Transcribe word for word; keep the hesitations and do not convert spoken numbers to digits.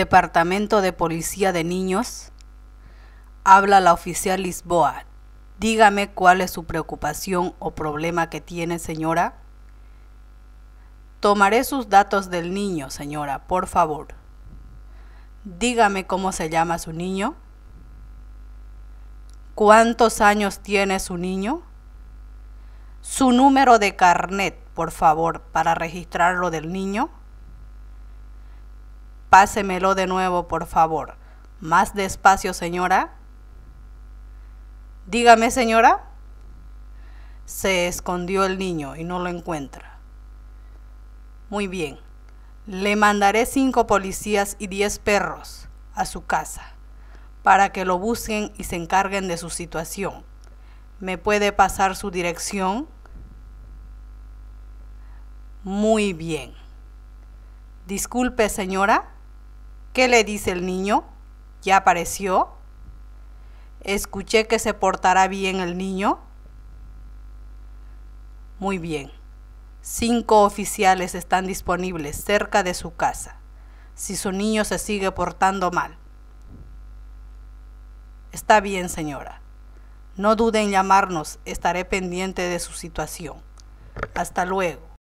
Departamento de Policía de Niños. Habla la oficial Lisboa. Dígame cuál es su preocupación o problema que tiene, señora. Tomaré sus datos del niño, señora, por favor. Dígame cómo se llama su niño. ¿Cuántos años tiene su niño? Su número de carnet, por favor, para registrarlo del niño. Pásemelo de nuevo, por favor. Más despacio, señora. Dígame, señora. Se escondió el niño y no lo encuentra. Muy bien. Le mandaré cinco policías y diez perros a su casa para que lo busquen y se encarguen de su situación. ¿Me puede pasar su dirección? Muy bien. Disculpe, señora. ¿Qué le dice el niño? ¿Ya apareció? Escuché que se portará bien el niño. Muy bien. Cinco oficiales están disponibles cerca de su casa, si su niño se sigue portando mal. Está bien, señora. No dude en llamarnos, estaré pendiente de su situación. Hasta luego.